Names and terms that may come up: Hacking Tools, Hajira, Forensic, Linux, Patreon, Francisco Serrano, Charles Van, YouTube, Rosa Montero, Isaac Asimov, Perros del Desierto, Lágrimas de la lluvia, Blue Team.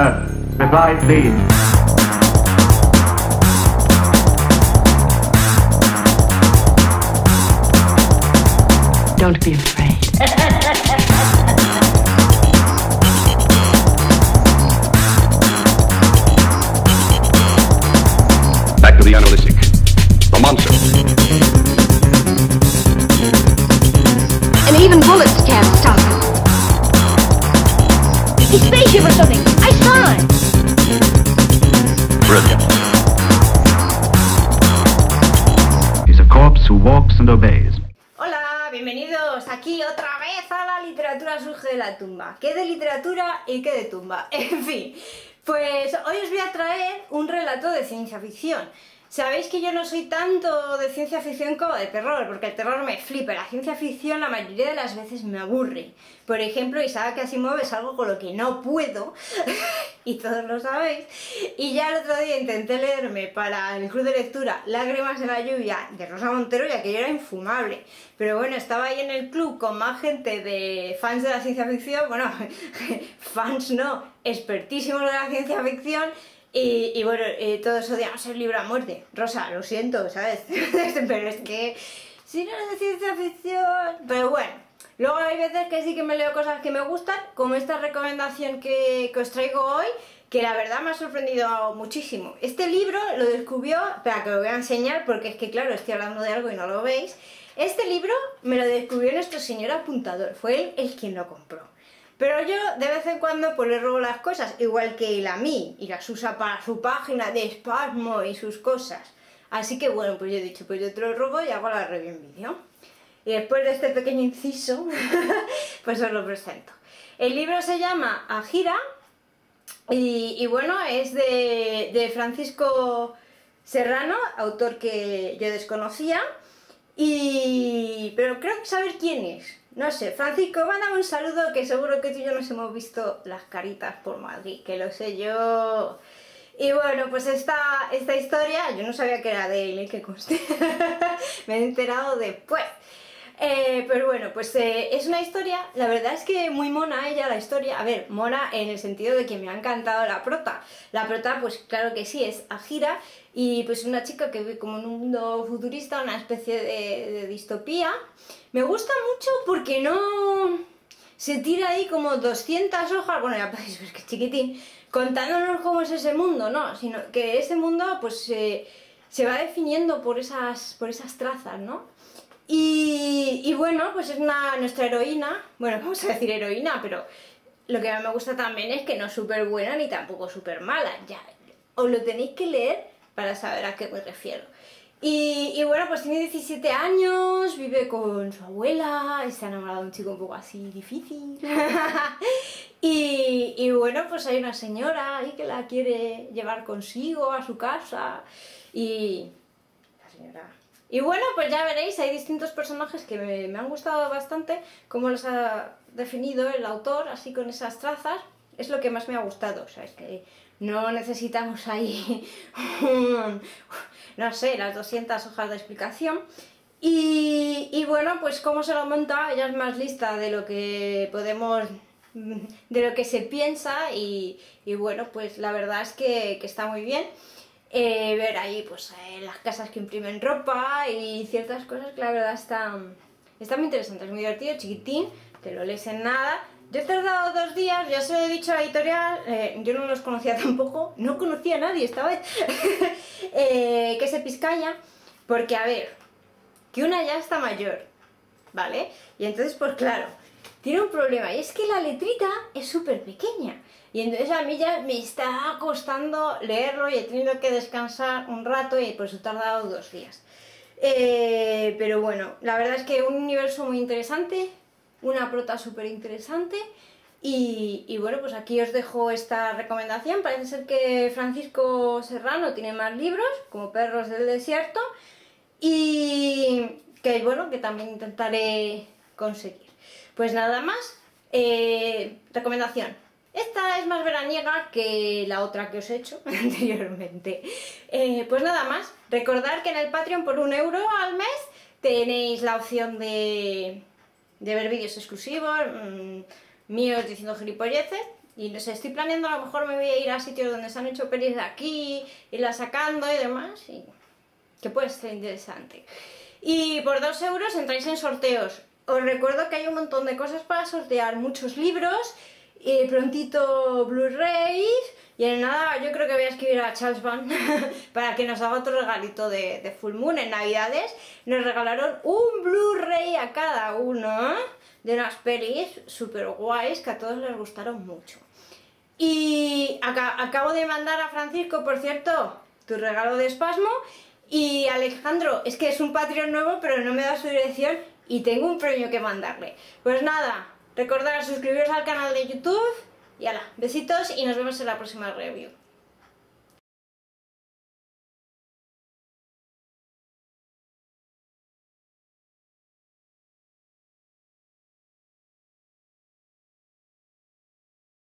earth, revive these. Don't be afraid. Back to the unrealistic. The monster. And even bullets can't stop him. He's spaceship or something. I saw it. Brilliant. He's a corpse who walks and obeys. Bienvenidos aquí otra vez a La literatura surge de la tumba. ¿Qué de literatura y qué de tumba? En fin, pues hoy os voy a traer un relato de ciencia ficción. Sabéis que yo no soy tanto de ciencia ficción como de terror, porque el terror me flipa, la ciencia ficción la mayoría de las veces me aburre. Por ejemplo, Isaac Asimov es algo con lo que no puedo, y todos lo sabéis, y ya el otro día intenté leerme para el club de lectura Lágrimas de la lluvia de Rosa Montero, ya que yo era infumable. Pero bueno, estaba ahí en el club con más gente de fans de la ciencia ficción, bueno, fans no, expertísimos de la ciencia ficción, y bueno, todos odiamos el libro a muerte. Rosa, lo siento, ¿sabes? Pero es que si no es de ciencia ficción... Pero bueno, luego hay veces que sí que me leo cosas que me gustan, como esta recomendación que os traigo hoy, que la verdad me ha sorprendido muchísimo. Este libro lo descubrió... Espera, que lo voy a enseñar porque es que claro, estoy hablando de algo y no lo veis. Este libro me lo descubrió nuestro señor apuntador, fue él el quien lo compró. Pero yo de vez en cuando pues le robo las cosas, igual que él a mí, y las usa para su página de Espasmo y sus cosas. Así que bueno, pues yo he dicho, pues yo te lo robo y hago la review en vídeo. Y después de este pequeño inciso, pues os lo presento. El libro se llama Hajira, y bueno, es de Francisco Serrano, autor que yo desconocía, pero creo que saber quién es. No sé, Francisco, mándame un saludo que seguro que tú y yo nos hemos visto las caritas por Madrid, que lo sé yo. Y bueno, pues esta historia, yo no sabía que era de él, que conste, me he enterado después. Pero bueno, pues es una historia, la verdad es que muy mona ella la historia, a ver, mona en el sentido de que me ha encantado la prota. La prota, pues claro que sí, es Hajira, y pues una chica que vive como en un mundo futurista, una especie de distopía. Me gusta mucho porque no se tira ahí como 200 hojas, bueno ya podéis ver que es chiquitín, contándonos cómo es ese mundo, no, sino que ese mundo pues se va definiendo por esas trazas, ¿no? Y bueno, pues es nuestra heroína, bueno, vamos a decir heroína, pero lo que a mí me gusta también es que no es súper buena ni tampoco súper mala, ya os lo tenéis que leer para saber a qué me refiero. Y bueno, pues tiene 17 años, vive con su abuela, está enamorada de un chico un poco así difícil. Y bueno, pues hay una señora ahí que la quiere llevar consigo a su casa, y la señora... Y bueno, pues ya veréis, hay distintos personajes que me han gustado bastante, como los ha definido el autor, así con esas trazas, es lo que más me ha gustado, o sea, es que no necesitamos ahí, no sé, las 200 hojas de explicación. Y bueno, pues cómo se lo monta, ella es más lista de lo que podemos... de lo que se piensa, y bueno, pues la verdad es que está muy bien. Ver ahí pues las casas que imprimen ropa y ciertas cosas que la verdad están muy interesantes, muy divertido, chiquitín, te lo lees en nada. Yo he tardado 2 días, ya se lo he dicho a la editorial, yo no los conocía tampoco, no conocía a nadie esta vez, que se piscalla, porque a ver, que una ya está mayor, ¿vale? Y entonces pues claro, tiene un problema, y es que la letrita es súper pequeña. Y entonces a mí ya me está costando leerlo y he tenido que descansar un rato y pues he tardado 2 días. Pero bueno, la verdad es que un universo muy interesante, una prota súper interesante y bueno, pues aquí os dejo esta recomendación. Parece ser que Francisco Serrano tiene más libros, como Perros del Desierto, y que bueno, que también intentaré conseguir. Pues nada más, recomendación. Esta es más veraniega que la otra que os he hecho anteriormente. Pues nada más, recordad que en el Patreon por 1 euro al mes tenéis la opción de ver vídeos exclusivos, míos diciendo gilipolleces, Y no sé, estoy planeando, a lo mejor me voy a ir a sitios donde se han hecho pelis de aquí, irla sacando y demás, y que puede ser interesante. Y por 2 euros entráis en sorteos. Os recuerdo que hay un montón de cosas para sortear, muchos libros, y prontito Blu-rays, y en nada yo creo que voy a escribir a Charles Van para que nos haga otro regalito de Full Moon. En Navidades nos regalaron un Blu-ray a cada uno de unas pelis super guays que a todos les gustaron mucho. Y acabo de mandar a Francisco, por cierto, tu regalo de Espasmo, y Alejandro, es que es un Patreon nuevo pero no me da su dirección y tengo un premio que mandarle. Pues nada, recordad suscribiros al canal de YouTube y ala, besitos y nos vemos en la próxima review.